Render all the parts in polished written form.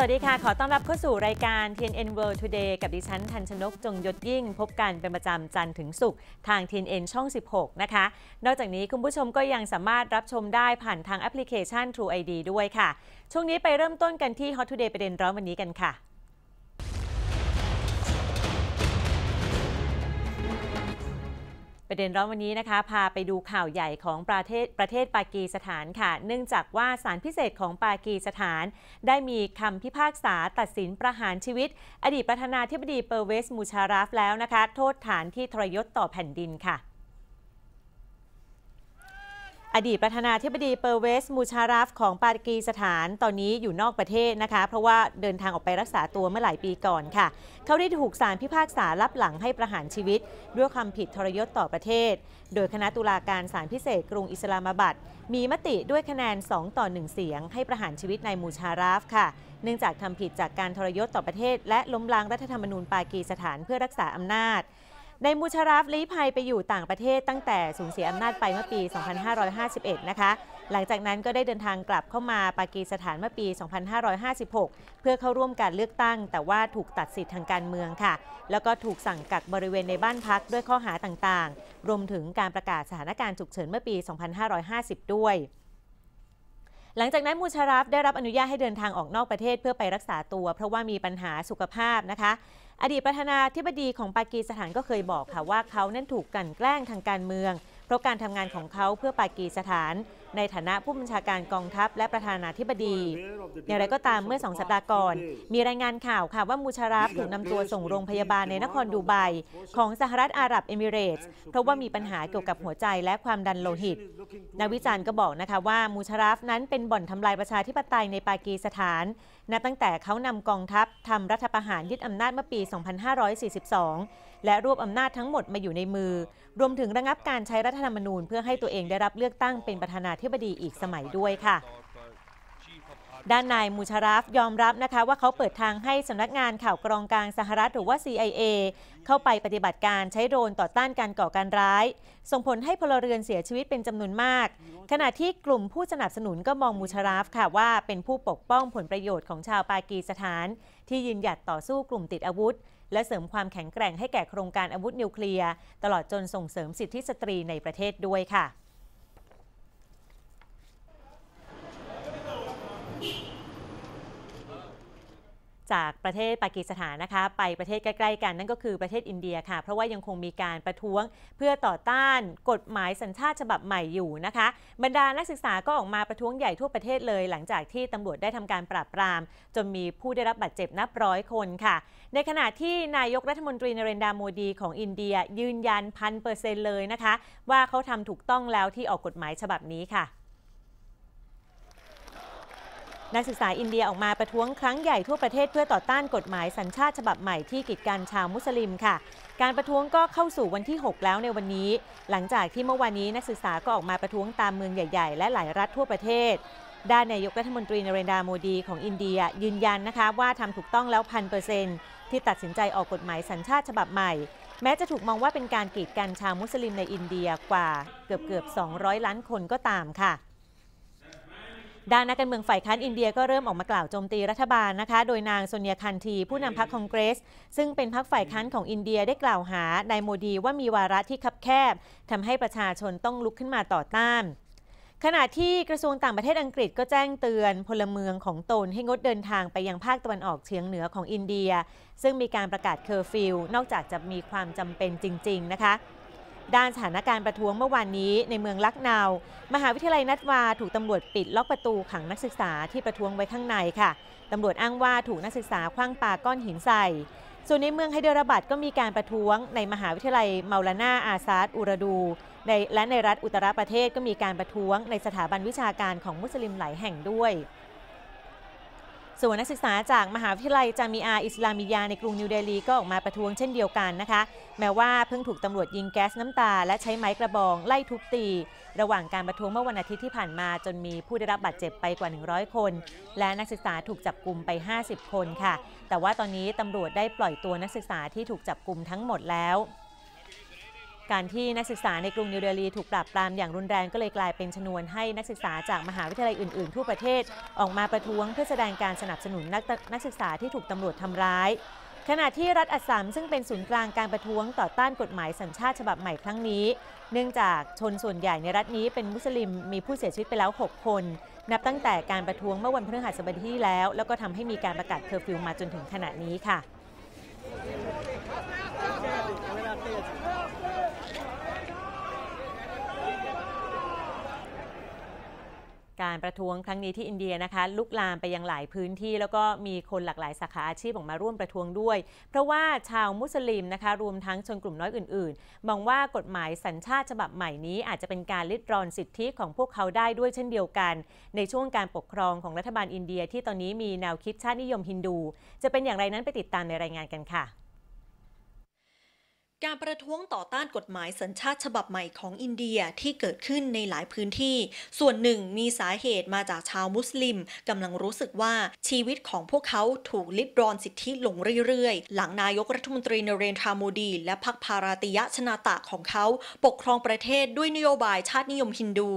สวัสดีค่ะขอต้อนรับเข้าสู่รายการ TNN World Today กับดิฉันธัญชนกจงยศยิ่งพบกันเป็นประจำจันทร์ถึงศุกร์ทาง TNN ช่อง 16 นะคะนอกจากนี้คุณผู้ชมก็ยังสามารถรับชมได้ผ่านทางแอปพลิเคชัน True ID ด้วยค่ะช่วงนี้ไปเริ่มต้นกันที่ Hot Today ประเด็นร้อนวันนี้กันค่ะประเด็นร้อนวันนี้นะคะพาไปดูข่าวใหญ่ของประเทศปากีสถานค่ะเนื่องจากว่าศาลพิเศษของปากีสถานได้มีคำพิพากษาตัดสินประหารชีวิตอดีตประธานาธิบดีเปอร์เวซมูชาราฟแล้วนะคะโทษฐานที่ทรยศต่อแผ่นดินค่ะอดีตประธานาธิบดีเปอร์เวซมูชาราฟของปากีสถานตอนนี้อยู่นอกประเทศนะคะเพราะว่าเดินทางออกไปรักษาตัวเมื่อหลายปีก่อนค่ะเขาได้ถูกศาลพิพากษาลับหลังให้ประหารชีวิตด้วยความผิดทรยศต่อประเทศโดยคณะตุลาการศาลพิเศษกรุงอิสลามบัดมีมติด้วยคะแนน2-1เสียงให้ประหารชีวิตนายมูชาราฟค่ะเนื่องจากทำผิดจากการทรยศต่อประเทศและล้มล้างรัฐธรรมนูญปากีสถานเพื่อรักษาอำนาจนายมูชาราฟลี้ภัยไปอยู่ต่างประเทศตั้งแต่สูญเสียอำนาจไปเมื่อปี 2551 นะคะหลังจากนั้นก็ได้เดินทางกลับเข้ามาปากีสถานเมื่อปี 2556 เพื่อเข้าร่วมการเลือกตั้งแต่ว่าถูกตัดสิทธิ์ทางการเมืองค่ะแล้วก็ถูกสั่งกักบริเวณในบ้านพักด้วยข้อหาต่างๆรวมถึงการประกาศสถานการณ์ฉุกเฉินเมื่อปี 2550 ด้วยหลังจากนั้นมูชาราฟได้รับอนุญาตให้เดินทางออกนอกประเทศเพื่อไปรักษาตัวเพราะว่ามีปัญหาสุขภาพนะคะอดีตประธานาธิบดีของปากีสถานก็เคยบอกค่ะว่าเขานั้นถูกกลั่นแกล้งทางการเมืองเพราะการทำงานของเขาเพื่อปากีสถานในฐานะผู้บัญชาการกองทัพและประธานาธิบดีอย่างไรก็ตามเมื่อ2สัปดาห์ก่อนมีรายงานข่าวค่ะว่ามูชาราฟถูกนำตัวส่งโรงพยาบาลในนครดูไบของสหรัฐอาหรับเอมิเรตส์เพราะว่ามีปัญหาเกี่ยวกับหัวใจและความดันโลหิตนักวิจารณ์ก็บอกนะคะว่ามูชาราฟนั้นเป็นบ่อนทำลายประชาธิปไตยในปากีสถานนับตั้งแต่เขานำกองทัพทำรัฐประหารยึดอำนาจเมื่อปี 2542 และรวบอำนาจทั้งหมดมาอยู่ในมือรวมถึงระงับการใช้รัฐธรรมนูญเพื่อให้ตัวเองได้รับเลือกตั้งเป็นประธานาธิบดีอีกสมัยด้วยค่ะด้านนายมูชาราฟยอมรับนะคะว่าเขาเปิดทางให้สำนักงานข่าวกรองกลางสหรัฐหรือว่า CIA เข้าไปปฏิบัติการใช้โดรนต่อต้านการก่อการร้ายส่งผลให้พลเรือนเสียชีวิตเป็นจำนวนมากขณะที่กลุ่มผู้สนับสนุนก็มองมูชาราฟค่ะว่าเป็นผู้ปกป้องผลประโยชน์ของชาวปากีสถานที่ยืนหยัดต่อสู้กลุ่มติดอาวุธและเสริมความแข็งแกร่งให้แก่โครงการอาวุธนิวเคลียร์ตลอดจนส่งเสริมสิทธิสตรีในประเทศด้วยค่ะจากประเทศปากีสถานนะคะไปประเทศใกล้ๆกันนั่นก็คือประเทศอินเดียค่ะเพราะว่ายังคงมีการประท้วงเพื่อต่อต้านกฎหมายสัญชาติฉบับใหม่อยู่นะคะบรรดานักศึกษาก็ออกมาประท้วงใหญ่ทั่วประเทศเลยหลังจากที่ตำรวจได้ทำการปราบปรามจนมีผู้ได้รับบาดเจ็บนับร้อยคนค่ะในขณะที่นายกรัฐมนตรีนเรนดาโมดีของอินเดียยืนยัน 100% เลยนะคะว่าเขาทำถูกต้องแล้วที่ออกกฎหมายฉบับนี้ค่ะนักศึกษาอินเดียออกมาประท้วงครั้งใหญ่ทั่วประเทศเพื่อต่อต้านกฎหมายสัญชาติฉบับใหม่ที่กีดกันชาวมุสลิมค่ะการประท้วงก็เข้าสู่วันที่ 6 แล้วในวันนี้หลังจากที่เมื่อวานนี้นักศึกษาก็ออกมาประท้วงตามเมืองใหญ่ๆและหลายรัฐทั่วประเทศด้านนายกรัฐมนตรีนเรนดาโมดีของอินเดียยืนยันนะคะว่าทำถูกต้องแล้ว 100% ที่ตัดสินใจออกกฎหมายสัญชาติฉบับใหม่แม้จะถูกมองว่าเป็นการกีดกันชาวมุสลิมในอินเดียกว่าเกือบ200ล้านคนก็ตามค่ะด้านนักการเมืองฝ่ายค้านอินเดียก็เริ่มออกมากล่าวโจมตีรัฐบาลนะคะโดยนางโซเนีย คันธีผู้นำพรรคคอนเกรสซึ่งเป็นพรรคฝ่ายค้านของอินเดียได้กล่าวหานายโมดีว่ามีวาระที่คับแคบทำให้ประชาชนต้องลุกขึ้นมาต่อต้านขณะที่กระทรวงต่างประเทศอังกฤษก็แจ้งเตือนพลเมืองของตนให้งดเดินทางไปยังภาคตะวันออกเฉียงเหนือของอินเดียซึ่งมีการประกาศเคอร์ฟิวนอกจากจะมีความจำเป็นจริงๆนะคะด้านสถานการณ์ประท้วงเมื่อวานนี้ในเมืองลักเนามหาวิทยาลัยนัตวาถูกตำรวจปิดล็อกประตูขังนักศึกษาที่ประท้วงไว้ข้างในค่ะตำรวจอ้างว่าถูกนักศึกษาคว้างปาก้อนหินใส่ส่วนในเมืองไฮเดราบัดก็มีการประท้วงในมหาวิทยาลัยเมาลาน่าอาซาดอุรดูและในรัฐอุตตรประเทศก็มีการประท้วงในสถาบันวิชาการของมุสลิมหลายแห่งด้วยส่วนนักศึกษาจากมหาวิทยาลัยจามีอาอิสลามิยาในกรุงนิวเดลีก็ออกมาประท้วงเช่นเดียวกันนะคะแม้ว่าเพิ่งถูกตำรวจยิงแก๊สน้ำตาและใช้ไม้กระบองไล่ทุบตีระหว่างการประท้วงเมื่อวันอาทิตย์ที่ผ่านมาจนมีผู้ได้รับบาดเจ็บไปกว่า100คนและนักศึกษาถูกจับกุมไป50คนค่ะแต่ว่าตอนนี้ตำรวจได้ปล่อยตัวนักศึกษาที่ถูกจับกุมทั้งหมดแล้ว การที่นักศึกษาในกรุงนิวเดลีถูกปราบปรามอย่างรุนแรงก็เลยกลายเป็นชนวนให้นักศึกษาจากมหาวิทยาลัยอื่นๆทั่วประเทศออกมาประท้วงเพื่อแสดงการสนับสนุนนักศึกษาที่ถูกตำรวจทำร้ายขณะที่รัฐอัสสัมซึ่งเป็นศูนย์กลางการประท้วงต่อต้านกฎหมายสัญชาติฉบับใหม่ครั้งนี้เนื่องจากชนส่วนใหญ่ในรัฐนี้เป็นมุสลิมมีผู้เสียชีวิตไปแล้ว6คนนับตั้งแต่การประท้วงเมื่อวันพฤหัสบดีที่แล้วแล้วก็ทำให้มีการประกาศเคอร์ฟิวมาจนถึงขณะนี้ค่ะการประท้วงครั้งนี้ที่อินเดียนะคะลุกลามไปยังหลายพื้นที่แล้วก็มีคนหลากหลายสาขาอาชีพออกมาร่วมประท้วงด้วยเพราะว่าชาวมุสลิมนะคะรวมทั้งชนกลุ่มน้อยอื่นๆมองว่ากฎหมายสัญชาติฉบับใหม่นี้อาจจะเป็นการลิดรอนสิทธิของพวกเขาได้ด้วยเช่นเดียวกันในช่วงการปกครองของรัฐบาลอินเดียที่ตอนนี้มีแนวคิดชาตินิยมฮินดูจะเป็นอย่างไรนั้นไปติดตามในรายงานกันค่ะการประท้วงต่อต้านกฎหมายสัญชาติฉบับใหม่ของอินเดียที่เกิดขึ้นในหลายพื้นที่ส่วนหนึ่งมีสาเหตุมาจากชาวมุสลิมกำลังรู้สึกว่าชีวิตของพวกเขาถูกลิดรอนสิทธิลงเรื่อยๆหลังนายกรัฐมนตรีนเรนทราโมดีและพรรคภาราติยะชนาตะของเขาปกครองประเทศด้วยนโยบายชาตินิยมฮินดู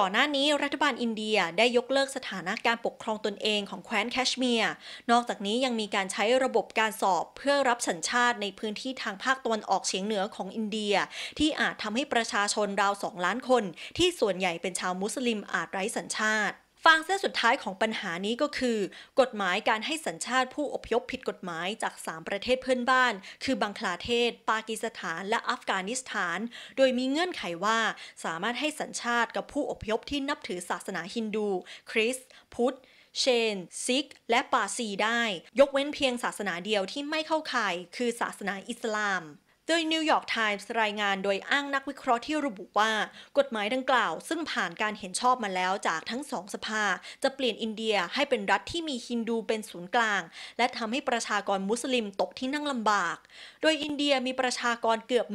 ก่อนหน้านี้รัฐบาลอินเดียได้ยกเลิกสถานะการปกครองตนเองของแคว้นแคชเมียร์นอกจากนี้ยังมีการใช้ระบบการสอบเพื่อรับสัญชาติในพื้นที่ทางภาคตะวันออกเฉียงเหนือของอินเดียที่อาจทำให้ประชาชนราว2 ล้านคนที่ส่วนใหญ่เป็นชาวมุสลิมอาจไร้สัญชาติฟางเส้นสุดท้ายของปัญหานี้ก็คือกฎหมายการให้สัญชาติผู้อพยพผิดกฎหมายจาก3 ประเทศเพื่อนบ้านคือบังคลาเทศปากีสถานและอัฟกานิสถานโดยมีเงื่อนไขว่าสามารถให้สัญชาติกับผู้อพยพที่นับถือศาสนาฮินดูคริสต์พุทธเชนซิกและปาซีได้ยกเว้นเพียงศาสนาเดียวที่ไม่เข้าข่ายคือศาสนาอิสลามโดย New York Times รายงานโดยอ้างนักวิเคราะห์ที่ระบุว่ากฎหมายดังกล่าวซึ่งผ่านการเห็นชอบมาแล้วจากทั้ง2 สภาจะเปลี่ยนอินเดียให้เป็นรัฐที่มีฮินดูเป็นศูนย์กลางและทำให้ประชากรมุสลิมตกที่นั่งลำบากโดยอินเดียมีประชากรเกือบ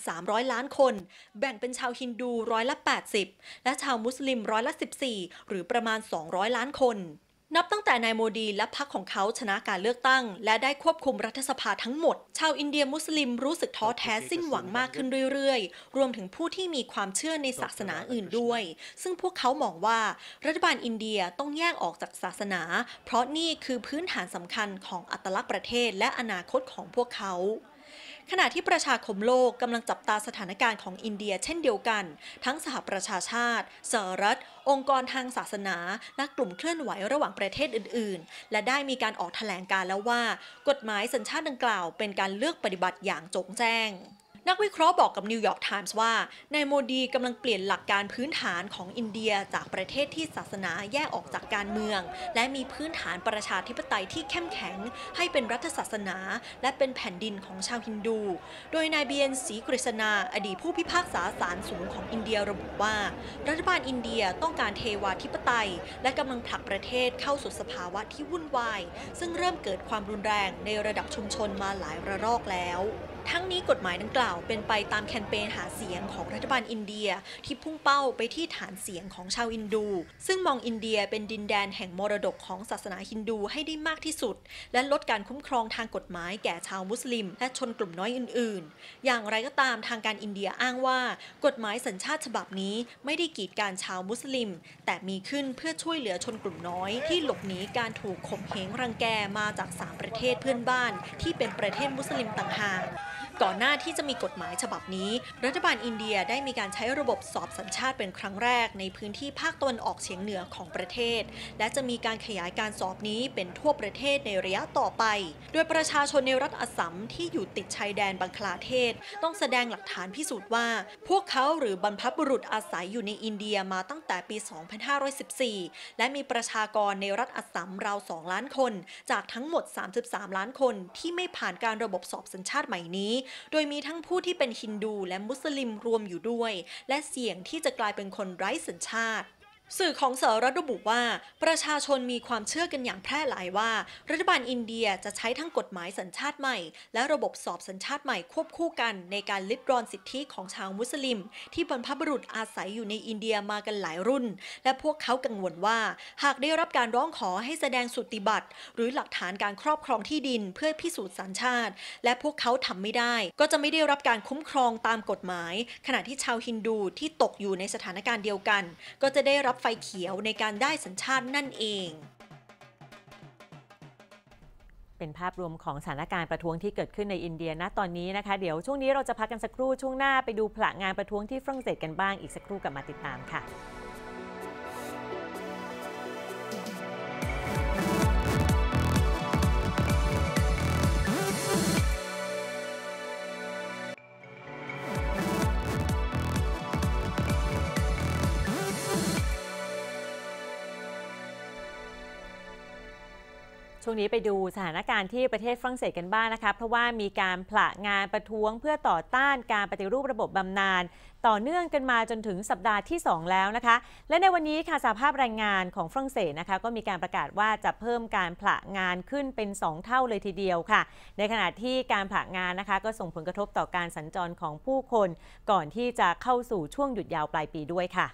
1,300 ล้านคนแบ่งเป็นชาวฮินดู80% และชาวมุสลิม14% หรือประมาณ200ล้านคนนับตั้งแต่นายโมดีและพรรคของเขาชนะการเลือกตั้งและได้ควบคุมรัฐสภาทั้งหมดชาวอินเดียมุสลิมรู้สึกท้อแท้สิ้นหวังมากขึ้นเรื่อยๆรวมถึงผู้ที่มีความเชื่อในศาสนาอื่นด้วยซึ่งพวกเขามองว่ารัฐบาลอินเดียต้องแยกออกจากศาสนาเพราะนี่คือพื้นฐานสำคัญของอัตลักษณ์ประเทศและอนาคตของพวกเขาขณะที่ประชาคมโลกกำลังจับตาสถานการณ์ของอินเดียเช่นเดียวกันทั้งสหประชาชาติสหรัฐองค์กรทางศาสนาและกลุ่มเคลื่อนไหวระหว่างประเทศอื่นๆและได้มีการออกแถลงการณ์แล้วว่ากฎหมายสัญชาติดังกล่าวเป็นการเลือกปฏิบัติอย่างจงแจ้งนักวิเคราะห์บอกกับ New York Times ว่านายโมดีกำลังเปลี่ยนหลักการพื้นฐานของอินเดียจากประเทศที่ศาสนาแยกออกจากการเมืองและมีพื้นฐานประชาธิปไตยที่เข้มแข็งให้เป็นรัฐศาสนาและเป็นแผ่นดินของชาวฮินดูโดยนายเบียน ศรีกฤษณาอดีตผู้พิพากษาศาลสูงของอินเดียระบุว่ารัฐบาลอินเดียต้องการเทวาธิปไตยและกำลังผลักประเทศเข้าสู่สภาวะที่วุ่นวายซึ่งเริ่มเกิดความรุนแรงในระดับชุมชนมาหลายระลอกแล้วทั้งนี้กฎหมายดังกล่าวเป็นไปตามแคมเปญหาเสียงของรัฐบาลอินเดียที่พุ่งเป้าไปที่ฐานเสียงของชาวอินดูซึ่งมองอินเดียเป็นดินแดนแห่งมรดกของศาสนาฮินดูให้ได้มากที่สุดและลดการคุ้มครองทางกฎหมายแก่ชาวมุสลิมและชนกลุ่มน้อยอื่นๆอย่างไรก็ตามทางการอินเดียอ้างว่ากฎหมายสัญชาติฉบับนี้ไม่ได้กีดกันชาวมุสลิมแต่มีขึ้นเพื่อช่วยเหลือชนกลุ่มน้อยที่หลบหนีการถูกข่มเหงรังแกมาจาก3 ประเทศเพื่อนบ้านที่เป็นประเทศมุสลิมต่างหากก่อนหน้าที่จะมีกฎหมายฉบับนี้รัฐบาลอินเดียได้มีการใช้ระบบสอบสัญชาติเป็นครั้งแรกในพื้นที่ภาคตะวันออกเฉียงเหนือของประเทศและจะมีการขยายการสอบนี้เป็นทั่วประเทศในระยะต่อไปโดยประชาชนในรัฐอัสสัมที่อยู่ติดชายแดนบังคลาเทศต้องแสดงหลักฐานพิสูจน์ว่าพวกเขาหรือบรรพบุรุษอาศัยอยู่ในอินเดียมาตั้งแต่ปี 2514 และมีประชากรในรัฐอัสสัมราว 2 ล้านคนจากทั้งหมด 33 ล้านคนที่ไม่ผ่านการระบบสอบสัญชาติใหม่นี้โดยมีทั้งผู้ที่เป็นฮินดูและมุสลิมรวมอยู่ด้วยและเสี่ยงที่จะกลายเป็นคนไร้สัญชาติ สื่อของสหรัฐระบุว่าประชาชนมีความเชื่อกันอย่างแพร่หลายว่ารัฐบาลอินเดียจะใช้ทั้งกฎหมายสัญชาติใหม่และระบบสอบสัญชาติใหม่ควบคู่กันในการลิดรอนสิทธิของชาวมุสลิมที่บรรพบุรุษอาศัยอยู่ในอินเดียมากันหลายรุ่นและพวกเขากังวลว่าหากได้รับการร้องขอให้แสดงสุติบัตรหรือหลักฐานการครอบครองที่ดินเพื่อพิสูจน์สัญชาติและพวกเขาทำไม่ได้ก็จะไม่ได้รับการคุ้มครองตามกฎหมายขณะที่ชาวฮินดูที่ตกอยู่ในสถานการณ์เดียวกันก็จะได้รับไฟเขียวในการได้สัญชาตินั่นเองเป็นภาพรวมของสถานการณ์ประท้วงที่เกิดขึ้นในอินเดียณตอนนี้นะคะเดี๋ยวช่วงนี้เราจะพักกันสักครู่ช่วงหน้าไปดูผลงานประท้วงที่ฝรั่งเศสกันบ้างอีกสักครู่กลับมาติดตามค่ะช่วงนี้ไปดูสถานการณ์ที่ประเทศฝรั่งเศสกันบ้างนะคะเพราะว่ามีการผละงานประท้วงเพื่อต่อต้านการปฏิรูประบบบำนาญต่อเนื่องกันมาจนถึงสัปดาห์ที่2แล้วนะคะและในวันนี้ค่ะสหภาพแรงงานของฝรั่งเศสนะคะก็มีการประกาศว่าจะเพิ่มการผละงานขึ้นเป็น2เท่าเลยทีเดียวค่ะในขณะที่การผละงานนะคะก็ส่งผลกระทบต่อการสัญจรของผู้คนก่อนที่จะเข้าสู่ช่วงหยุดยาวปลายปีด้วยค่ะ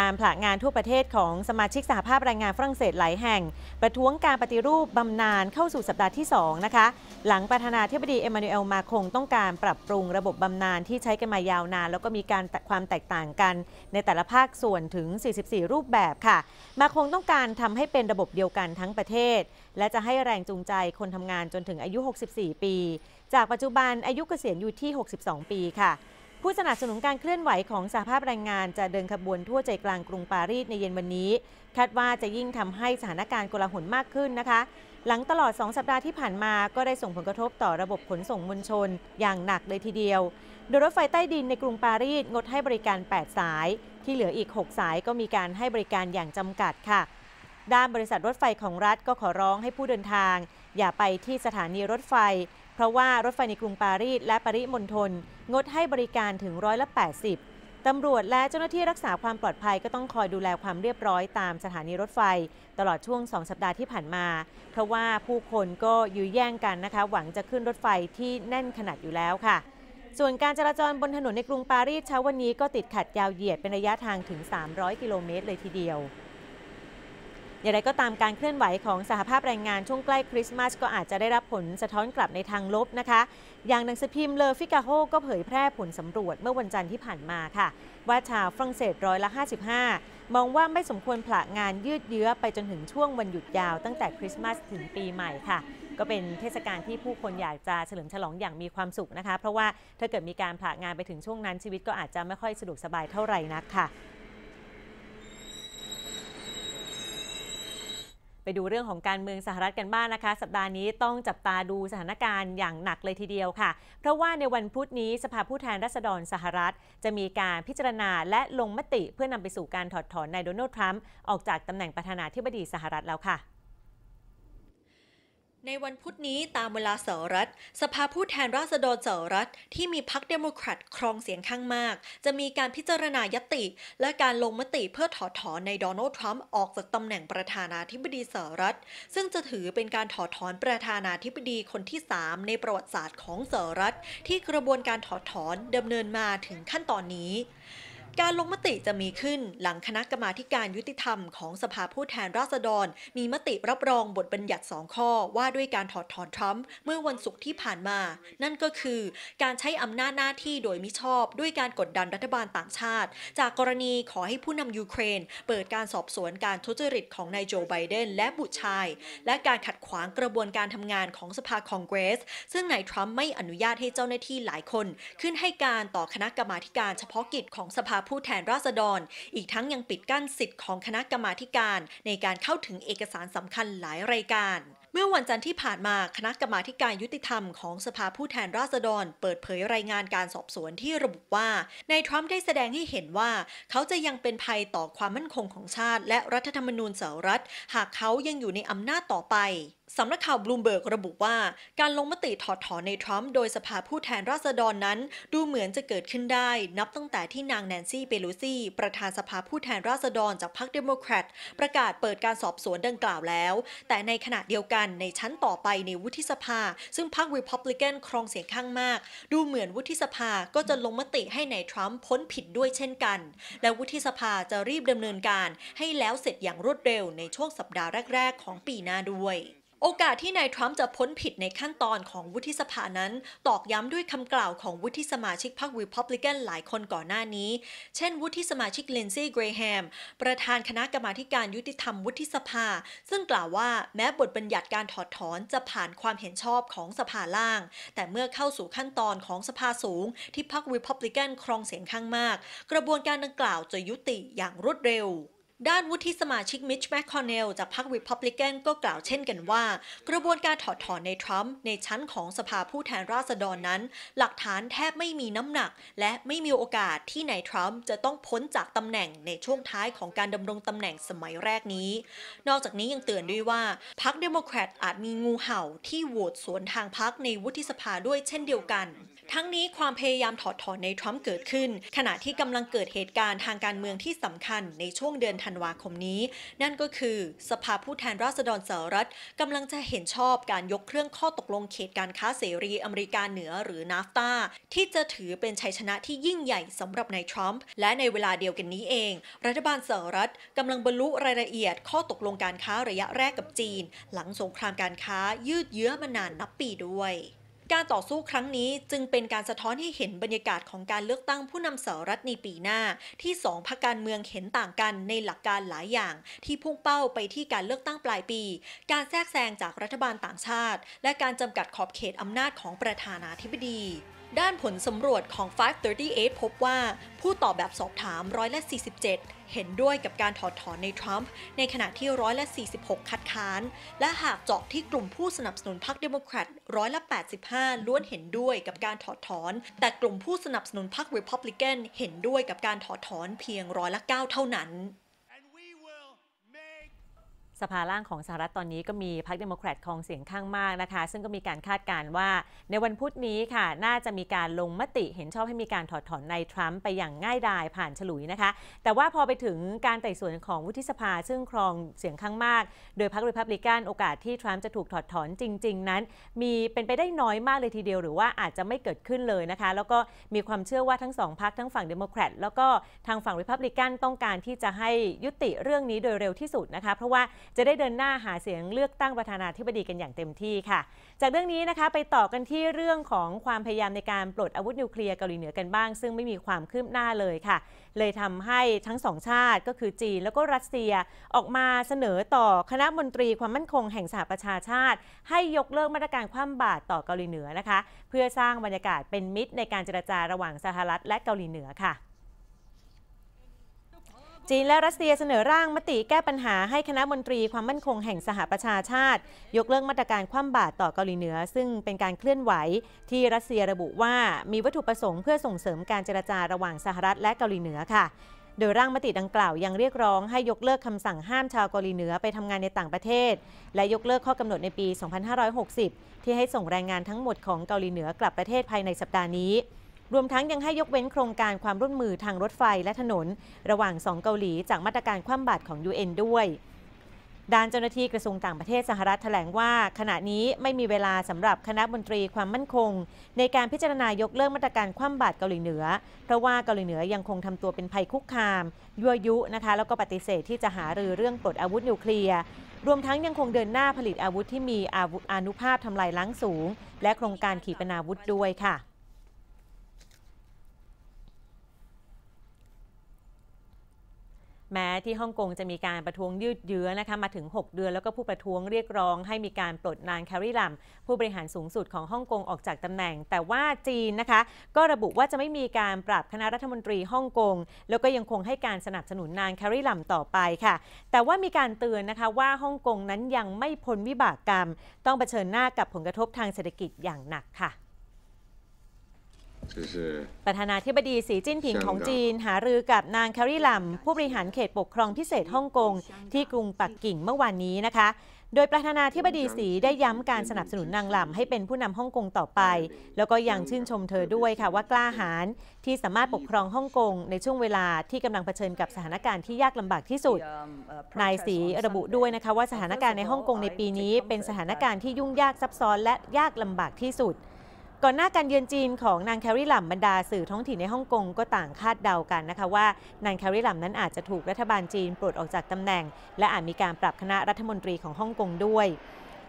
การผละงานทั่วประเทศของสมาชิกสหภาพแรงงานฝรั่งเศสหลายแห่งประท้วงการปฏิรูปบำนาญเข้าสู่สัปดาห์ที่2นะคะหลังประธานาธิบดีเอ็มมานูเอลมาครงต้องการปรับปรุงระบบบำนาญที่ใช้กันมายาวนานแล้วก็มีการความแตกต่างกันในแต่ละภาคส่วนถึง44รูปแบบค่ะมาครงต้องการทำให้เป็นระบบเดียวกันทั้งประเทศและจะให้แรงจูงใจคนทำงานจนถึงอายุ64ปีจากปัจจุบันอายุเกษียณอยู่ที่62ปีค่ะผู้สนับสนุนการเคลื่อนไหวของสหภาพแรงงานจะเดินขบวนทั่วใจกลางกรุงปารีสในเย็นวันนี้คาดว่าจะยิ่งทำให้สถานการณ์โกลาหลมากขึ้นนะคะหลังตลอด2สัปดาห์ที่ผ่านมาก็ได้ส่งผลกระทบต่อระบบขนส่งมวลชนอย่างหนักเลยทีเดียวโดยรถไฟใต้ดินในกรุงปารีสงดให้บริการ8สายที่เหลืออีก6สายก็มีการให้บริการอย่างจำกัดค่ะด้านบริษัทรถไฟของรัฐก็ขอร้องให้ผู้เดินทางอย่าไปที่สถานีรถไฟเพราะว่ารถไฟในกรุงปารีสและปริมณฑลงดให้บริการถึง80%ตำรวจและเจ้าหน้าที่รักษาความปลอดภัยก็ต้องคอยดูแลความเรียบร้อยตามสถานีรถไฟตลอดช่วง2สัปดาห์ที่ผ่านมาเพราะว่าผู้คนก็ยื้อแย่งกันนะคะหวังจะขึ้นรถไฟที่แน่นขนาดอยู่แล้วค่ะส่วนการจราจรบนถนนในกรุงปารีสเช้าวันนี้ก็ติดขัดยาวเหยียดเป็นระยะทางถึง300กิโลเมตรเลยทีเดียวอย่างไรก็ตามการเคลื่อนไหวของสหภาพแรงงานช่วงใกล้คริสต์มาสก็อาจจะได้รับผลสะท้อนกลับในทางลบนะคะอย่างหนังสือพิมพ์เลอฟิกาโฮก็เผยแพร่ผลสำรวจเมื่อวันจันทร์ที่ผ่านมาค่ะว่าชาวฝรั่งเศส55%มองว่าไม่สมควรผละงานยืดเยื้อไปจนถึงช่วงวันหยุดยาวตั้งแต่คริสต์มาสถึงปีใหม่ค่ะก็เป็นเทศกาลที่ผู้คนอยากจะเฉลิมฉลองอย่างมีความสุขนะคะเพราะว่าถ้าเกิดมีการผละงานไปถึงช่วงนั้นชีวิตก็อาจจะไม่ค่อยสะดวกสบายเท่าไหร่นักค่ะไปดูเรื่องของการเมืองสหรัฐกันบ้างนะคะสัปดาห์นี้ต้องจับตาดูสถานการณ์อย่างหนักเลยทีเดียวค่ะเพราะว่าในวันพุธนี้สภาผู้แทนราษฎรสหรัฐจะมีการพิจารณาและลงมติเพื่อนำไปสู่การถอดถอนนายโดนัลด์ทรัมป์ออกจากตำแหน่งประธานาธิบดีสหรัฐแล้วค่ะในวันพุธนี้ตามเวลาสหรัฐสภาผู้แทนราษฎรสหรัฐที่มีพรรคเดโมแครตครองเสียงข้างมากจะมีการพิจารณายติและการลงมติเพื่อถอดถอนนายโดนัลด์ทรัมป์ออกจากตำแหน่งประธานาธิบดีสหรัฐซึ่งจะถือเป็นการถอดถอนประธานาธิบดีคนที่3ในประวัติศาสตร์ของสหรัฐที่กระบวนการถอดถอนดำเนินมาถึงขั้นตอนนี้การลงมติจะมีขึ้นหลังคณะกรรมาการยุติธรรมของสภาผู้แทนราษฎรมีมติรับรองบทบัญญัติ2ข้อว่าด้วยการถอดถอนทรัมป์เมื่อวันศุกร์ที่ผ่านมานั่นก็คือการใช้อำนาจหน้าที่โดยมิชอบด้วยการกดดันรัฐบาลต่างชาติจากกรณีขอให้ผู้นำยูเครนเปิดการสอบสวนการทุจริตของนายโจไบเดนและบุตรชายและการขัดขวางกระบวนการทำงานของสภาคองเกรสซึ่งนายทรัมป์ไม่อนุญาตให้เจ้าหน้าที่หลายคนขึ้นให้การต่อคณะกรรมาการเฉพาะกิจของสภาผู้แทนราษฎรอีกทั้งยังปิดกั้นสิทธิ์ของคณะกรรมาการในการเข้าถึงเอกสารสำคัญหลายรายการเมื่อวันจันทร์ที่ผ่านมาคณะกรรมาการยุติธรรมของสภาผู้แทนราษฎรเปิดเผยรายงานการสอบสวนที่ระบุว่านายทรัมป์ได้แสดงให้เห็นว่าเขาจะยังเป็นภัยต่อความมั่นคงของชาติและรัฐธรรมนูญสหรัฐหากเขายังอยู่ในอำนาจต่อไป สำนักข่าวบลูมเบิร์กระบุว่าการลงมติถอดถอนในทรัมป์โดยสภาผู้แทนราษฎรนั้นดูเหมือนจะเกิดขึ้นได้นับตั้งแต่ที่นางแนนซี่เปโลซีประธานสภาผู้แทนราษฎรจากพรรคเดโมแครตประกาศเปิดการสอบสวนดังกล่าวแล้วแต่ในขณะเดียวกันในชั้นต่อไปในวุฒิสภาซึ่งพรรครีพับลิกันครองเสียงข้างมากดูเหมือนวุฒิสภาก็จะลงมติให้นายทรัมป์พ้นผิดด้วยเช่นกันและวุฒิสภาจะรีบดำเนินการให้แล้วเสร็จอย่างรวดเร็วในช่วงสัปดาห์แรกๆของปีหน้าด้วยโอกาสที่นายทรัมป์จะพ้นผิดในขั้นตอนของวุฒิสภานั้นตอกย้ำด้วยคำกล่าวของวุฒิสมาชิกพรรครีพับลิกันหลายคนก่อนหน้านี้เช่นวุฒิสมาชิกลินซีย์เกรแฮมประธานคณะกรรมาการยุติธรรมวุฒิสภาซึ่งกล่าวว่าแม้บทบัญญัติการถอดถอนจะผ่านความเห็นชอบของสภาล่างแต่เมื่อเข้าสู่ขั้นตอนของสภาสูงที่พรรครีพับลิกันครองเสียงข้างมากกระบวนการดังกล่าวจะยุติอย่างรวดเร็วด้านวุฒิสมาชิกมิชแมคคอนเนลจากพรรครีพับลิกันก็กล่าวเช่นกันว่ากระบวนการถอดถอนในทรัมป์ในชั้นของสภาผู้แทนราษฎรนั้นหลักฐานแทบไม่มีน้ำหนักและไม่มีโอกาสที่นายทรัมป์จะต้องพ้นจากตำแหน่งในช่วงท้ายของการดำรงตำแหน่งสมัยแรกนี้นอกจากนี้ยังเตือนด้วยว่าพรรคเดโมแครตอาจมีงูเห่าที่โหวตสวนทางพรรคในวุฒิสภาด้วยเช่นเดียวกันทั้งนี้ความพยายามถอดถอนในทรัมป์เกิดขึ้นขณะที่กำลังเกิดเหตุการณ์ทางการเมืองที่สำคัญในช่วงเดือนธันวาคมนี้นั่นก็คือสภาผู้แทนราษฎรสหรัฐกำลังจะเห็นชอบการยกเครื่องข้อตกลงเขตการค้าเสรีอเมริกาเหนือหรือ NAFTA ที่จะถือเป็นชัยชนะที่ยิ่งใหญ่สำหรับนายทรัมป์และในเวลาเดียวกันนี้เองรัฐบาลสหรัฐกำลังบรรลุรายละเอียดข้อตกลงการค้าระยะแรกกับจีนหลังสงครามการค้ายืดเยื้อมานานนับปีด้วยการต่อสู้ครั้งนี้จึงเป็นการสะท้อนให้เห็นบรรยากาศของการเลือกตั้งผู้นำสหรัฐในปีหน้าที่สองพรรคการเมืองเห็นต่างกันในหลักการหลายอย่างที่พุ่งเป้าไปที่การเลือกตั้งปลายปีการแทรกแซงจากรัฐบาลต่างชาติและการจำกัดขอบเขตอำนาจของประธานาธิบดีด้านผลสำรวจของ 538 พบว่าผู้ตอบแบบสอบถาม47%เห็นด้วยกับการถอดถอนในทรัมป์ในขณะที่46%คัดค้านและหากเจาะที่กลุ่มผู้สนับสนุนพรรคเดโมแครต85%ล้วนเห็นด้วยกับการถอดถอนแต่กลุ่มผู้สนับสนุนพรรครีพับลิกันเห็นด้วยกับการถอดถอนเพียง9%เท่านั้นสภาล่างของสหรัฐตอนนี้ก็มีพรรคเดโมแครตครองเสียงข้างมากนะคะซึ่งก็มีการคาดการณ์ว่าในวันพุธนี้ค่ะน่าจะมีการลงมติเห็นชอบให้มีการถอดถอนนายทรัมป์ไปอย่างง่ายดายผ่านฉลุยนะคะแต่ว่าพอไปถึงการไต่สวนของวุฒิสภาซึ่งครองเสียงข้างมากโดยพรรครีพับลิกันโอกาสที่ทรัมป์จะถูกถอดถอนจริงๆนั้นมีเป็นไปได้น้อยมากเลยทีเดียวหรือว่าอาจจะไม่เกิดขึ้นเลยนะคะแล้วก็มีความเชื่อว่าทั้งสองพรรคทั้งฝั่งเดโมแครตแล้วก็ทางฝั่งรีพับลิกันต้องการที่จะให้ยุติเรื่องนี้โดยเร็วที่สุดนะคะเพราะว่าจะได้เดินหน้าหาเสียงเลือกตั้งประธานาธิบดีกันอย่างเต็มที่ค่ะจากเรื่องนี้นะคะไปต่อกันที่เรื่องของความพยายามในการปลดอาวุธนิวเคลียร์เกาหลีเหนือกันบ้างซึ่งไม่มีความคืบหน้าเลยค่ะเลยทำให้ทั้งสองชาติก็คือจีนแล้วก็รัสเซียออกมาเสนอต่อคณะมนตรีความมั่นคงแห่งสหประชาชาติให้ยกเลิกมาตรการคว่ำบาตรต่อเกาหลีเหนือนะคะเพื่อสร้างบรรยากาศเป็นมิตรในการเจรจาระหว่างสหรัฐและเกาหลีเหนือค่ะจีนและรัสเซียเสนอร่างมติแก้ปัญหาให้คณะมนตรีความมั่นคงแห่งสหประชาชาติยกเลิกมาตรการคว่ำบาตรต่อเกาหลีเหนือซึ่งเป็นการเคลื่อนไหวที่รัสเซียระบุว่ามีวัตถุประสงค์เพื่อส่งเสริมการเจรจาระหว่างสหรัฐและเกาหลีเหนือค่ะโดยร่างมติดังกล่าวยังเรียกร้องให้ยกเลิกคำสั่งห้ามชาวเกาหลีเหนือไปทำงานในต่างประเทศและยกเลิกข้อกำหนดในปี 2560 ที่ให้ส่งแรงงานทั้งหมดของเกาหลีเหนือกลับประเทศภายในสัปดาห์นี้รวมทั้งยังให้ยกเว้นโครงการความร่วมมือทางรถไฟและถนนระหว่าง2เกาหลีจากมาตรการคว่ำบาตรของ UN ด้วยด้านเจ้าหน้าที่กระทรวงต่างประเทศสหรัฐแถลงว่าขณะนี้ไม่มีเวลาสำหรับคณะมนตรีความมั่นคงในการพิจารณายกเลิกมาตรการคว่ำบาตรเกาหลีเหนือเพราะว่าเกาหลีเหนือยังคงทำตัวเป็นภัยคุกคามยั่วยุนะคะแล้วก็ปฏิเสธที่จะหารือเรื่องปลดอาวุธนิวเคลียร์รวมทั้งยังคงเดินหน้าผลิตอาวุธที่มีอานุภาพทำลายล้างสูงและโครงการขีปนาวุธด้วยค่ะแม้ที่ฮ่องกงจะมีการประท้วงยืดเยื้อนะคะมาถึง6เดือนแล้วก็ผู้ประท้วงเรียกร้องให้มีการปลดนางแครี่ลัมผู้บริหารสูงสุดของฮ่องกงออกจากตำแหน่งแต่ว่าจีนนะคะก็ระบุว่าจะไม่มีการปรับคณะรัฐมนตรีฮ่องกงแล้วก็ยังคงให้การสนับสนุนนางแครี่ลัมต่อไปค่ะแต่ว่ามีการเตือนนะคะว่าฮ่องกงนั้นยังไม่พ้นวิบากกรรมต้องเผชิญหน้ากับผลกระทบทางเศรษฐกิจอย่างหนักค่ะประธานาธิบดีสีจิ้นผิงของจีนหารือกับนางแครี่ลัมผู้บริหารเขตปกครองพิเศษฮ่องกงที่กรุงปักกิ่งเมื่อวานนี้นะคะ โดยประธานาธิบดีสีได้ย้ำการสนับสนุนนางหล่ำให้เป็นผู้นำฮ่องกงต่อไปแล้วก็ยังชื่นชมเธอด้วยค่ะว่ากล้าหาญที่สามารถปกครองฮ่องกงในช่วงเวลาที่กำลังเผชิญกับสถานการณ์ที่ยากลำบากที่สุดนายสีระบุด้วยนะคะว่าสถานการณ์ในฮ่องกงในปีนี้เป็นสถานการณ์ที่ยุ่งยากซับซ้อนและยากลำบากที่สุดก่อนหน้าการเยือนจีนของนางแคลรี่หล่ำบรรดาสื่อท้องถิ่นในฮ่องกงก็ต่างคาดเดากันนะคะว่านางแคลรี่หล่ำนั้นอาจจะถูกรัฐบาลจีนปลดออกจากตำแหน่งและอาจมีการปรับคณะรัฐมนตรีของฮ่องกงด้วย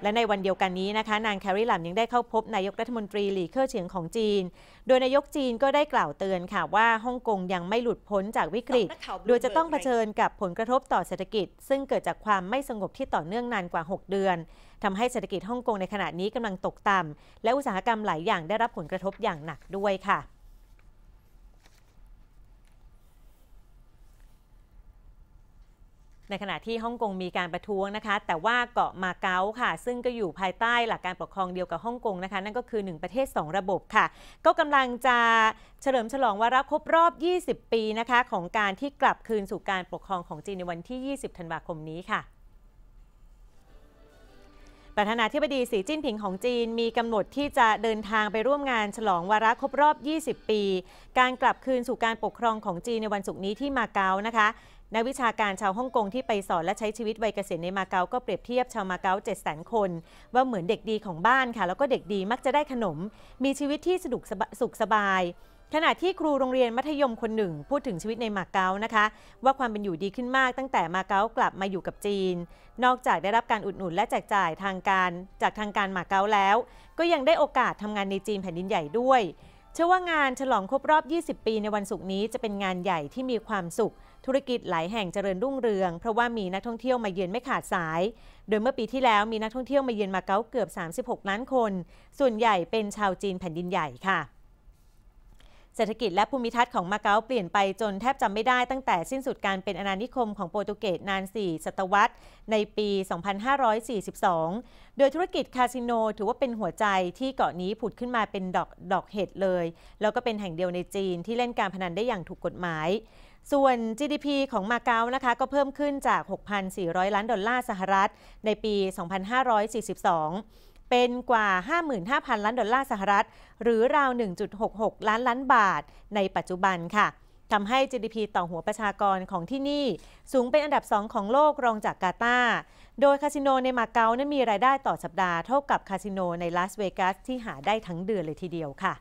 และในวันเดียวกันนี้นะคะนางแคลรี่หล่ำยังได้เข้าพบนายกรัฐมนตรีหลี่เค่อเฉียงของจีนโดยนายกจีนก็ได้กล่าวเตือนค่ะว่าฮ่องกงยังไม่หลุดพ้นจากวิกฤตโดยจะต้องเผชิญกับผลกระทบต่อเศรษฐกิจซึ่งเกิดจากความไม่สงบที่ต่อเนื่องนานกว่า6 เดือนทำให้เศรษฐกิจฮ่องกงในขณะนี้กำลังตกต่ำและอุตสาหกรรมหลายอย่างได้รับผลกระทบอย่างหนักด้วยค่ะในขณะที่ฮ่องกงมีการประท้วงนะคะแต่ว่าเกาะมาเก๊าค่ะซึ่งก็อยู่ภายใต้หลักการปกครองเดียวกับฮ่องกงนะคะนั่นก็คือ1 ประเทศ 2 ระบบค่ะก็กำลังจะเฉลิมฉลองวาระครบรอบ20 ปีนะคะของการที่กลับคืนสู่การปกครองของจีนในวันที่20ธันวาคมนี้ค่ะประธานาธิบดีสีจิ้นผิงของจีนมีกำหนดที่จะเดินทางไปร่วมงานฉลองวาระครบรอบ20 ปีการกลับคืนสู่การปกครองของจีนในวันศุกร์นี้ที่มาเก๊านะคะนักวิชาการชาวฮ่องกงที่ไปสอนและใช้ชีวิตวัยเกษียณในมาเก๊าก็เปรียบเทียบชาวมาเก๊า 700,000 คนว่าเหมือนเด็กดีของบ้านค่ะแล้วก็เด็กดีมักจะได้ขนมมีชีวิตที่สะดวกสุขสบายขณะที่ครูโรงเรียนมัธยมคนหนึ่งพูดถึงชีวิตในมาเก๊านะคะว่าความเป็นอยู่ดีขึ้นมากตั้งแต่มาเก๊ากลับมาอยู่กับจีนนอกจากได้รับการอุดหนุนและแจกจ่ายจากทางการมาเก๊าแล้วก็ยังได้โอกาสทำงานในจีนแผ่นดินใหญ่ด้วยเชื่อว่างานฉลองครบรอบ20 ปีในวันศุกร์นี้จะเป็นงานใหญ่ที่มีความสุขธุรกิจหลายแห่งเจริญรุ่งเรืองเพราะว่ามีนักท่องเที่ยวมาเยือนไม่ขาดสายโดยเมื่อปีที่แล้วมีนักท่องเที่ยวมาเยือนมาเก๊าเกือบ36ล้านคนส่วนใหญ่เป็นชาวจีนแผ่นดินใหญ่ค่ะเศรษฐกิจและภูมิทัศน์ของมาเก๊าเปลี่ยนไปจนแทบจำไม่ได้ตั้งแต่สิ้นสุดการเป็นอาณานิคมของโปรตุเกสนาน4ศตวรรษในปี 2542 โดยธุรกิจคาสิโนถือว่าเป็นหัวใจที่เกาะนี้ผุดขึ้นมาเป็นดอกเห็ดเลยแล้วก็เป็นแห่งเดียวในจีนที่เล่นการพนันได้อย่างถูกกฎหมายส่วน GDP ของมาเก๊านะคะก็เพิ่มขึ้นจาก 6,400 ล้านดอลลาร์สหรัฐในปี 2542เป็นกว่า 55,000 ล้านดอลลาร์สหรัฐหรือราว 1.66 ล้านบาทในปัจจุบันค่ะทำให้ GDP ต่อหัวประชากรของที่นี่สูงเป็นอันดับ 2 ของโลกรองจากกาตาร์โดยคาสิโนในมาเก๊านั้นมีรายได้ต่อสัปดาห์เท่ากับคาสิโนในลาสเวกัสที่หาได้ทั้งเดือนเลยทีเดียวค่ะ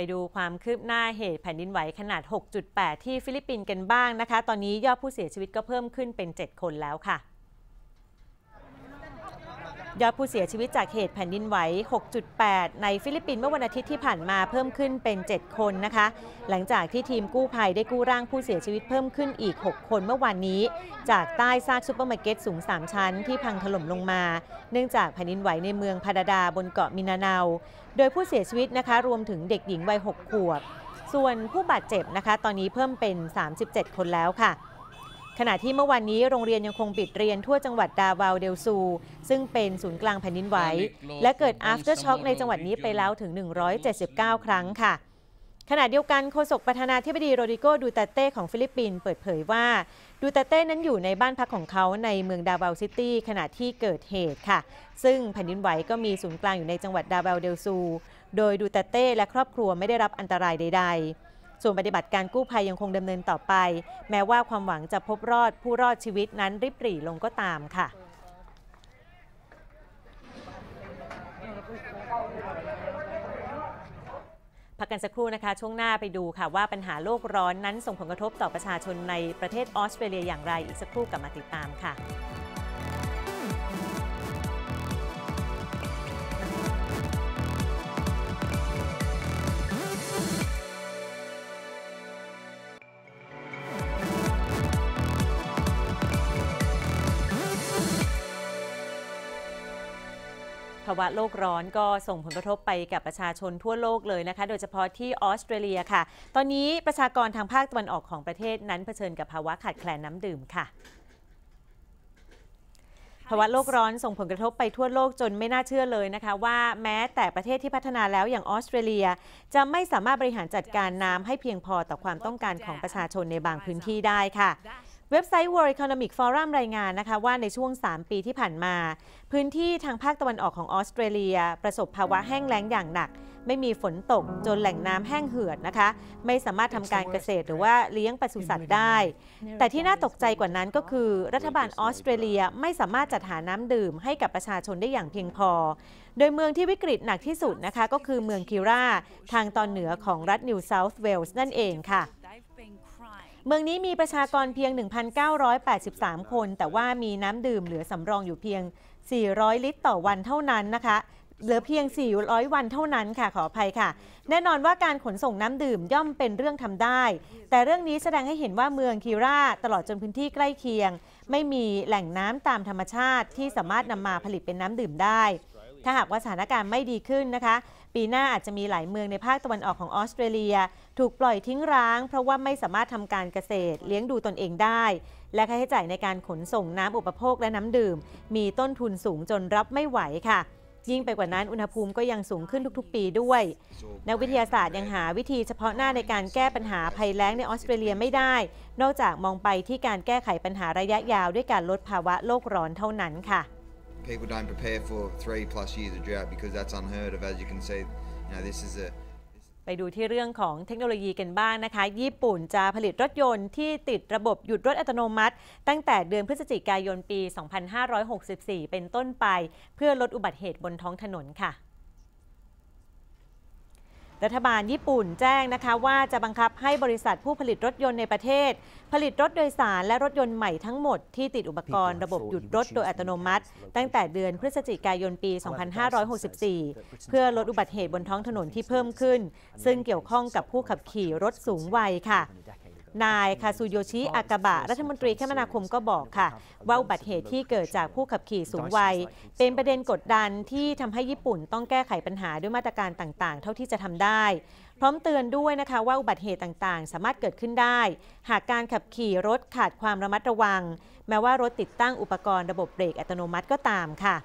ไปดูความคืบหน้าเหตุแผ่นดินไหวขนาด 6.8 ที่ฟิลิปปินส์กันบ้างนะคะตอนนี้ยอดผู้เสียชีวิตก็เพิ่มขึ้นเป็น 7 คนแล้วค่ะยอดผู้เสียชีวิตจากเหตุแผ่นดินไหว 6.8 ในฟิลิปปินส์เมื่อวันอาทิตย์ที่ผ่านมาเพิ่มขึ้นเป็น 7 คนนะคะหลังจากที่ทีมกู้ภัยได้กู้ร่างผู้เสียชีวิตเพิ่มขึ้นอีก 6 คนเมื่อวานนี้จากใต้ซากซูเปอร์มาร์เก็ตสูง 3 ชั้นที่พังถล่มลงมาเนื่องจากแผ่นดินไหวในเมืองพาดาดาบนเกาะมินาเนาโดยผู้เสียชีวิตนะคะรวมถึงเด็กหญิงวัย 6 ขวบส่วนผู้บาดเจ็บนะคะตอนนี้เพิ่มเป็น 37 คนแล้วค่ะขณะที่เมื่อวันนี้โรงเรียนยังคงปิดเรียนทั่วจังหวัดดาวาวเดลซูซึ่งเป็นศูนย์กลางแผ่นดินไหวและเกิด after shock ในจังหวัดนี้ไปแล้วถึง179 ครั้งค่ะขณะเดียวกันโฆษกประธานาธิบดีโรดิโกดูเตเต้ของฟิลิปปินส์เปิดเผยว่าดูเตเต้นั้นอยู่ในบ้านพักของเขาในเมืองดาวาวซิตี้ขณะที่เกิดเหตุค่ะซึ่งแผ่นดินไหวก็มีศูนย์กลางอยู่ในจังหวัดดาวาวเดลซูโดยดูเตเต้และครอบครัวไม่ได้รับอันตรายใดๆส่วนปฏิบัติการกู้ภัยยังคงดำเนินต่อไปแม้ว่าความหวังจะพบผู้รอดชีวิตนั้นริบหรี่ลงก็ตามค่ะพักกันสักครู่นะคะช่วงหน้าไปดูค่ะว่าปัญหาโลกร้อนนั้นส่งผลกระทบต่อประชาชนในประเทศออสเตรเลียอย่างไรอีกสักครู่กลับมาติดตามค่ะภาวะโลกร้อนก็ส่งผลกระทบไปกับประชาชนทั่วโลกเลยนะคะโดยเฉพาะที่ออสเตรเลียค่ะตอนนี้ประชากรทางภาคตะวันออกของประเทศนั้นเผชิญกับภาวะขาดแคลนน้ำดื่มค่ะ ภาวะโลกร้อนส่งผลกระทบไปทั่วโลกจนไม่น่าเชื่อเลยนะคะว่าแม้แต่ประเทศที่พัฒนาแล้วอย่างออสเตรเลียจะไม่สามารถบริหารจัดการน้ำให้เพียงพอต่อความต้องการของประชาชนในบางพื้นที่ได้ค่ะเว็บไซต์ World Economic Forum รายงานนะคะว่าในช่วง3 ปีที่ผ่านมาพื้นที่ทางภาคตะวันออกของออสเตรเลียประสบภาวะแห้งแล้งอย่างหนักไม่มีฝนตกจนแหล่งน้ำแห้งเหือดนะคะไม่สามารถทำการเกษตรหรือว่าเลี้ยงปศุสัตว์ได้แต่ที่น่าตกใจกว่านั้นก็คือรัฐบาลออสเตรเลียไม่สามารถจัดหาน้ำดื่มให้กับประชาชนได้อย่างเพียงพอโดยเมืองที่วิกฤตหนักที่สุดนะคะก็คือเมืองคิราทางตอนเหนือของรัฐนิวเซาท์เวลส์นั่นเองค่ะเมืองนี้มีประชากรเพียง 1,983 คนแต่ว่ามีน้ำดื่มเหลือสำรองอยู่เพียง400ลิตรต่อวันเท่านั้นนะคะเหลือเพียง400วันเท่านั้นค่ะขออภัยค่ะแน่นอนว่าการขนส่งน้ำดื่มย่อมเป็นเรื่องทำได้แต่เรื่องนี้แสดงให้เห็นว่าเมืองคิราตลอดจนพื้นที่ใกล้เคียงไม่มีแหล่งน้ำตามธรรมชาติที่สามารถนำมาผลิตเป็นน้ำดื่มได้ถ้าหากว่าสถานการณ์ไม่ดีขึ้นนะคะปีหน้าอาจจะมีหลายเมืองในภาคตะวันออกของออสเตรเลียถูกปล่อยทิ้งร้างเพราะว่าไม่สามารถทำการเกษตรเลี้ยงดูตนเองได้และค่าใช้จ่ายในการขนส่งน้ำอุปโภคและน้ำดื่มมีต้นทุนสูงจนรับไม่ไหวค่ะยิ่งไปกว่านั้นอุณหภูมิก็ยังสูงขึ้นทุกๆปีด้วยนักวิทยาศาสตร์ยังหาวิธีเฉพาะหน้าในการแก้ปัญหาภัยแล้งในออสเตรเลียไม่ได้นอกจากมองไปที่การแก้ไขปัญหาระยะยาวด้วยการลดภาวะโลกร้อนเท่านั้นค่ะPeople don't prepare for 3+ years of drought because that's unheard of. As you can see, you know, this is a ไปดูที่เรื่องของเทคโนโลยีกันบ้างนะคะญี่ปุ่นจะผลิตรถยนต์ที่ติดระบบหยุดรถอัตโนมัติตั้งแต่เดือนพฤศจิกายนปี 2564 เป็นต้นไปเพื่อลดอุบัติเหตุบนท้องถนนค่ะรัฐบาลญี่ปุ่นแจ้งนะคะว่าจะบังคับให้บริษัทผู้ผลิตรถยนต์ในประเทศผลิตรถโดยสารและรถยนต์ใหม่ทั้งหมดที่ติดอุปกรณ์ระบบหยุดรถโดยอัตโนมัติตั้งแต่เดือนพฤศจิกายนปี 2564 เพื่อลดอุบัติเหตุบนท้องถนนที่เพิ่มขึ้นซึ่งเกี่ยวข้องกับผู้ขับขี่รถสูงวัยค่ะนายคาซูโยชิอากาบะรัฐมนตรีคมนาคมก็บอกค่ะว่าอุบัติเหตุที่เกิดจากผู้ขับขี่สูงวัยเป็นประเด็นกดดันที่ทำให้ญี่ปุ่นต้องแก้ไขปัญหาด้วยมาตรการต่างๆเท่าที่จะทำได้พร้อมเตือนด้วยนะคะว่าอุบัติเหตุต่างๆสามารถเกิดขึ้นได้หากการขับขี่รถขาดความระมัดระวังแม้ว่ารถติดตั้งอุปกรณ์ระบบเบรกอัตโนมัติก็ตามค่ะ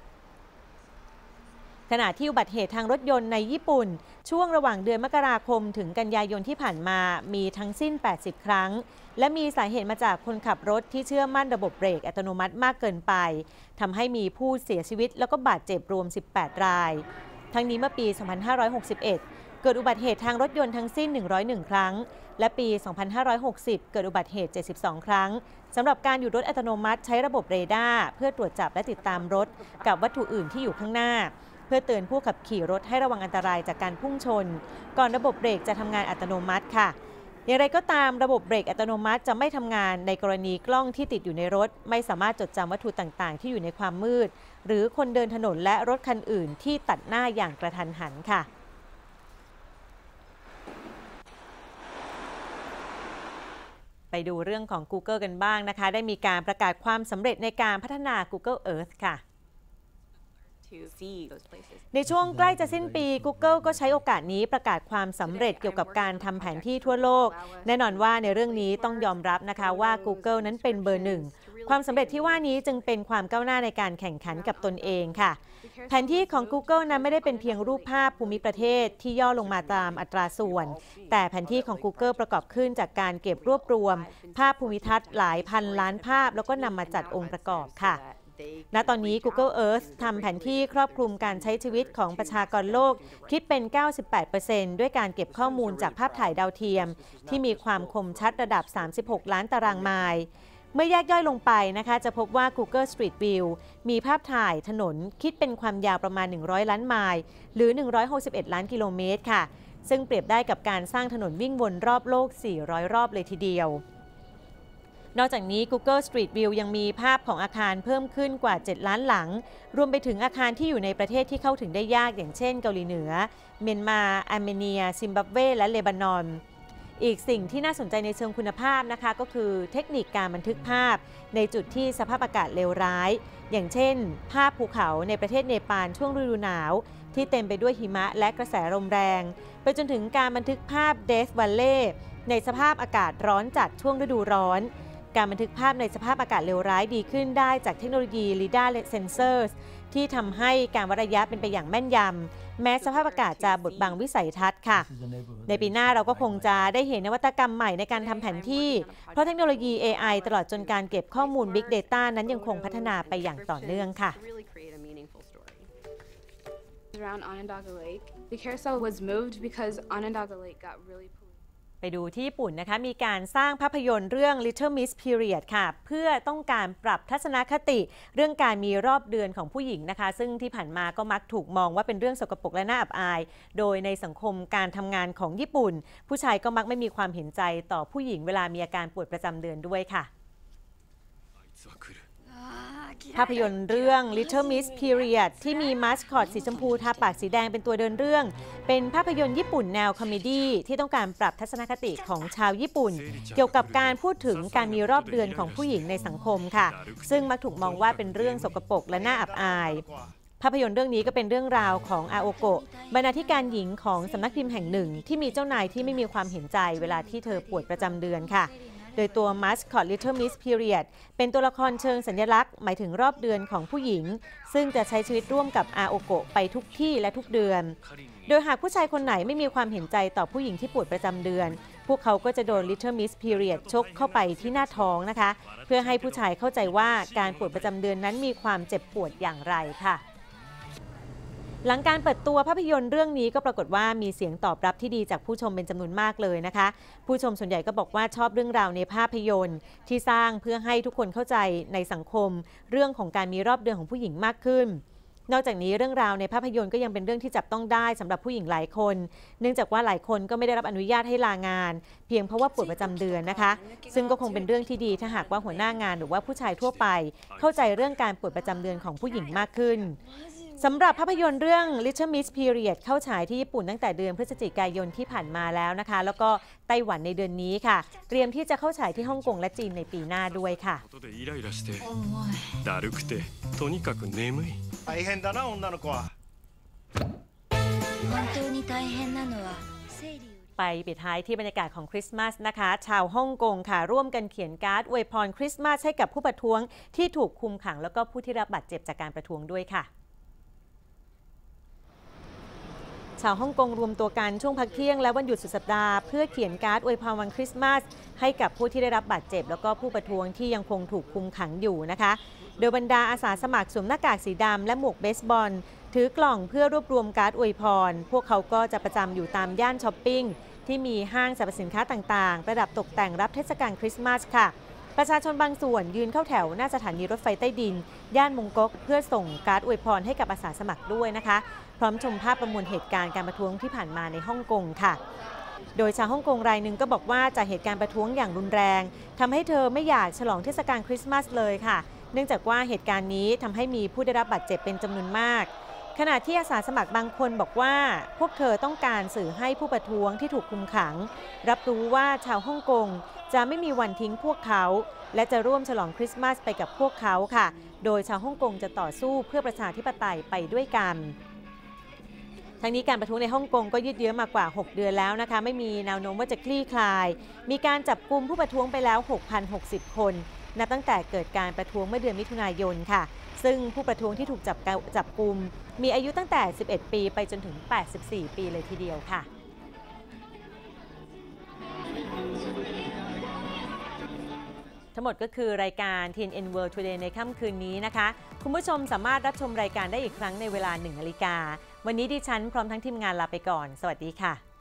ขณะที่อุบัติเหตุทางรถยนต์ในญี่ปุ่นช่วงระหว่างเดือนมกราคมถึงกันยายนที่ผ่านมามีทั้งสิ้น 80 ครั้งและมีสาเหตุมาจากคนขับรถที่เชื่อมั่นระบบเบรกอัตโนมัติมากเกินไปทำให้มีผู้เสียชีวิตแล้วก็บาดเจ็บรวม 18 รายทั้งนี้เมื่อปี 2561 เกิดอุบัติเหตุทางรถยนต์ทั้งสิ้น 101 ครั้งและปี 2560 เกิดอุบัติเหตุ 72 ครั้งสำหรับการหยุดรถอัตโนมัติใช้ระบบเรดาร์เพื่อตรวจจับและติดตามรถกับวัตถุอื่นที่อยู่ข้างหน้าเพื่อเตือนผู้ขับขี่รถให้ระวังอันตรายจากการพุ่งชนก่อนระบบเบรกจะทำงานอัตโนมัติค่ะอย่างไรก็ตามระบบเบรกอัตโนมัติจะไม่ทำงานในกรณีกล้องที่ติดอยู่ในรถไม่สามารถจดจำวัตถุต่างๆที่อยู่ในความมืดหรือคนเดินถนนและรถคันอื่นที่ตัดหน้าอย่างกระทันหันค่ะไปดูเรื่องของ Google กันบ้างนะคะได้มีการประกาศความสำเร็จในการพัฒนา Google Earth ค่ะในช่วงใกล้จะสิ้นปี Google ก็ใช้โอกาสนี้ประกาศความสำเร็จเกี่ยวกับการทำแผนที่ทั่วโลกแน่นอนว่าในเรื่องนี้ต้องยอมรับนะคะว่า Google นั้นเป็นเบอร์หนึ่งความสำเร็จที่ว่านี้จึงเป็นความก้าวหน้าในการแข่งขันกับตนเองค่ะแผนที่ของ Google นั้นไม่ได้เป็นเพียงรูปภาพภูมิประเทศที่ย่อลงมาตามอัตราส่วนแต่แผนที่ของ Google ประกอบขึ้นจากการเก็บรวบรวมภาพภูมิทัศน์หลายพันล้านภาพแล้วก็นำมาจัดองค์ประกอบค่ะณตอนนี้ Google Earth ทำแผนที่ครอบคลุมการใช้ชีวิตของประชากรโลกคิดเป็น 98% ด้วยการเก็บข้อมูลจากภาพถ่ายดาวเทียมที่มีความคมชัดระดับ 36 ล้านตารางไมล์เมื่อแยกย่อยลงไปนะคะจะพบว่า Google Street View มีภาพถ่ายถนนคิดเป็นความยาวประมาณ 100 ล้านไมล์หรือ 161 ล้านกิโลเมตรค่ะซึ่งเปรียบได้กับการสร้างถนนวิ่งวนรอบโลก 400 รอบเลยทีเดียวนอกจากนี้ Google Street View ยังมีภาพของอาคารเพิ่มขึ้นกว่า 7 ล้านหลังรวมไปถึงอาคารที่อยู่ในประเทศที่เข้าถึงได้ยากอย่างเช่นเกาหลีเหนือเมียนมาอาร์เมเนียซิมบับเวและเลบานอนอีกสิ่งที่น่าสนใจในเชิงคุณภาพนะคะก็คือเทคนิคการบันทึกภาพในจุดที่สภาพอากาศเลวร้ายอย่างเช่นภาพภูเขาในประเทศเนปาลช่วงฤดูหนาวที่เต็มไปด้วยหิมะและกระแสลมแรงไปจนถึงการบันทึกภาพเดสวัลเล่ในสภาพอากาศร้อนจัดช่วงฤดูร้อน การบันทึกภาพในสภาพอากาศเลวร้ายดีขึ้นได้จากเทคโนโลยีลีดาร์เซนเซอร์ที่ทำให้การวัดระยะเป็นไปอย่างแม่นยำแม้สภาพอากาศจะบดบังวิสัยทัศน์ค่ะในปีหน้าเราก็คงจะได้เห็นนวัตกรรมใหม่ในการทำแผนที่เพราะเทคโนโลยี AI ตลอดจนการเก็บข้อมูล Big Data นั้นยังคงพัฒนาไปอย่างต่อเนื่องค่ะ ไปดูที่ญี่ปุ่นนะคะมีการสร้างภาพยนตร์เรื่อง Little Miss Period ค่ะเพื่อต้องการปรับทัศนคติเรื่องการมีรอบเดือนของผู้หญิงนะคะซึ่งที่ผ่านมาก็มักถูกมองว่าเป็นเรื่องสกปรกและน่าอับอายโดยในสังคมการทำงานของญี่ปุ่นผู้ชายก็มักไม่มีความเห็นใจต่อผู้หญิงเวลามีอาการปวดประจำเดือนด้วยค่ะภาพยนตร์เรื่อง Little Miss Period ที่มีมาสคอตสีชมพูทาปากสีแดงเป็นตัวเดินเรื่องเป็นภาพยนตร์ญี่ปุ่นแนวคอมเมดี้ที่ต้องการปรับทัศนคติของชาวญี่ปุ่นเกี่ยวกับการพูดถึงการมีรอบเดือนของผู้หญิงในสังคมค่ะซึ่งมักถูกมองว่าเป็นเรื่องสกปรกและน่าอับอายภาพยนตร์เรื่องนี้ก็เป็นเรื่องราวของอาโอโกะบรรณาธิการหญิงของสำนักพิมพ์แห่งหนึ่งที่มีเจ้านายที่ไม่มีความเห็นใจเวลาที่เธอปวดประจำเดือนค่ะโดยตัวมาสคอต Little Miss Period เป็นตัวละครเชิงสัญลักษณ์หมายถึงรอบเดือนของผู้หญิงซึ่งจะใช้ชีวิตร่วมกับอาโอโกะไปทุกที่และทุกเดือนโดยหากผู้ชายคนไหนไม่มีความเห็นใจต่อผู้หญิงที่ปวดประจำเดือนพวกเขาก็จะโดน Little Miss Period ชกเข้าไปที่หน้าท้องนะคะเพื่อให้ผู้ชายเข้าใจว่าการปวดประจำเดือนนั้นมีความเจ็บปวดอย่างไรค่ะหลังการเปิดตัวภาพยนตร์เรื่องนี้ก็ปรากฏว่ามีเสียงตอบรับที่ดีจากผู้ชมเป็นจำนวนมากเลยนะคะผู้ชมส่วนใหญ่ก็บอกว่าชอบเรื่องราวในภาพยนตร์ที่สร้างเพื่อให้ทุกคนเข้าใจในสังคมเรื่องของการมีรอบเดือนของผู้หญิงมากขึ้นนอกจากนี้เรื่องราวในภาพยนตร์ก็ยังเป็นเรื่องที่จับต้องได้สำหรับผู้หญิงหลายคนเนื่องจากว่าหลายคนก็ไม่ได้รับอนุญาตให้ลางานเพียงเพราะว่าปวดประจำเดือนนะคะซึ่งก็คงเป็นเรื่องที่ดีถ้าหากว่าหัวหน้างานหรือว่าผู้ชายทั่วไปเข้าใจเรื่องการปวดประจำเดือนของผู้หญิงมากขึ้นสำหรับภาพยนตร์เรื่อง Little Miss Period เข้าฉายที่ญี่ปุ่นตั้งแต่เดือนพฤศจิกายนที่ผ่านมาแล้วนะคะแล้วก็ไต้หวันในเดือนนี้ค่ะเตรียมที่จะเข้าฉายที่ฮ่องกงและจีนในปีหน้าด้วยค่ะไปปิดท้ายที่บรรยากาศของคริสต์มาสนะคะชาวฮ่องกงค่ะร่วมกันเขียนการ์ดอวยพรคริสต์มาสให้กับผู้ประท้วงที่ถูกคุมขังแล้วก็ผู้ที่รับบาดเจ็บจากการประท้วงด้วยค่ะชาวฮ่องกงรวมตัวกันช่วงพักเที่ยงและวันหยุดสุดสัปดาห์เพื่อเขียนการ์ดอวยพรวันคริสต์มาสให้กับผู้ที่ได้รับบาดเจ็บแล้วก็ผู้ประท้วงที่ยังคงถูกคุมขังอยู่นะคะโดยบรรดาอาสาสมัครสวมหน้ากากสีดำและหมวกเบสบอลถือกล่องเพื่อรวบรวมการ์ดอวยพรพวกเขาก็จะประจำอยู่ตามย่านช้อปปิ้งที่มีห้างสรรพสินค้าต่างๆประดับตกแต่งรับเทศกาลคริสต์มาสค่ะประชาชนบางส่วนยืนเข้าแถวหน้าสถานีรถไฟใต้ดินย่านมงก๊กเพื่อส่งการ์ดอวยพรให้กับอาสาสมัครด้วยนะคะพร้อมชมภาพประมวลเหตุการณ์การประท้วงที่ผ่านมาในฮ่องกงค่ะโดยชาวฮ่องกงรายหนึ่งก็บอกว่าจากเหตุการณ์ประท้วงอย่างรุนแรงทำให้เธอไม่อยากฉลองเทศกาลคริสต์มาสเลยค่ะเนื่องจากว่าเหตุการณ์นี้ทำให้มีผู้ได้รับบาดเจ็บเป็นจำนวนมากขณะที่อาสาสมัครบางคนบอกว่าพวกเธอต้องการสื่อให้ผู้ประท้วงที่ถูกคุมขังรับรู้ว่าชาวฮ่องกงจะไม่มีวันทิ้งพวกเขาและจะร่วมฉลองคริสต์มาสไปกับพวกเขาค่ะโดยชาวฮ่องกงจะต่อสู้เพื่อประชาธิปไตยไปด้วยกันทั้งนี้การประท้วงในฮ่องกงก็ยืดเยื้อมากว่า6เดือนแล้วนะคะไม่มีแนวโน้มว่าจะคลี่คลายมีการจับกุมผู้ประท้วงไปแล้ว 6,060 คนนับตั้งแต่เกิดการประท้วงเมื่อเดือนมิถุนายนค่ะซึ่งผู้ประท้วงที่ถูกจับกุมมีอายุตั้งแต่11 ปีไปจนถึง84 ปีเลยทีเดียวค่ะทั้งหมดก็คือรายการ TNN World Today ในค่ำคืนนี้นะคะคุณผู้ชมสามารถรับชมรายการได้อีกครั้งในเวลา 1 นาฬิกาวันนี้ดิฉันพร้อมทั้งทีมงานลาไปก่อนสวัสดีค่ะ